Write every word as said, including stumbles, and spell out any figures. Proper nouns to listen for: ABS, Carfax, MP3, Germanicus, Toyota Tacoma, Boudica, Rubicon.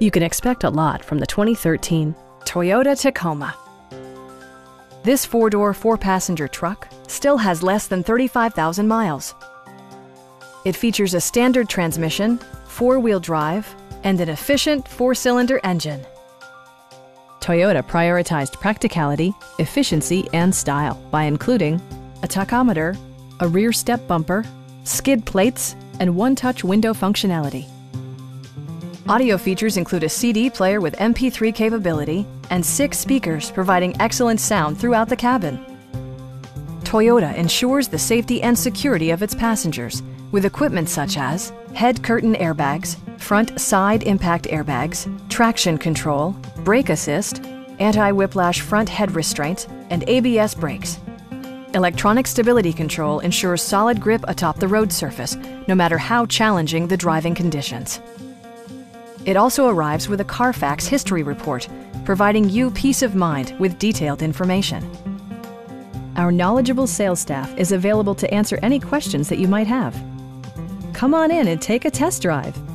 You can expect a lot from the twenty thirteen Toyota Tacoma. This four-door, four-passenger truck still has less than thirty-five thousand miles. It features a standard transmission, four-wheel drive, and an efficient four-cylinder engine. Toyota prioritized practicality, efficiency, and style by including a tachometer, a rear step bumper, skid plates, and one-touch window functionality. Audio features include a C D player with M P three capability and six speakers providing excellent sound throughout the cabin. Toyota ensures the safety and security of its passengers with equipment such as head curtain airbags, front side impact airbags, traction control, brake assist, anti-whiplash front head restraints, and A B S brakes. Electronic stability control ensures solid grip atop the road surface, no matter how challenging the driving conditions. It also arrives with a Carfax history report, providing you peace of mind with detailed information. Our knowledgeable sales staff is available to answer any questions that you might have. Come on in and take a test drive.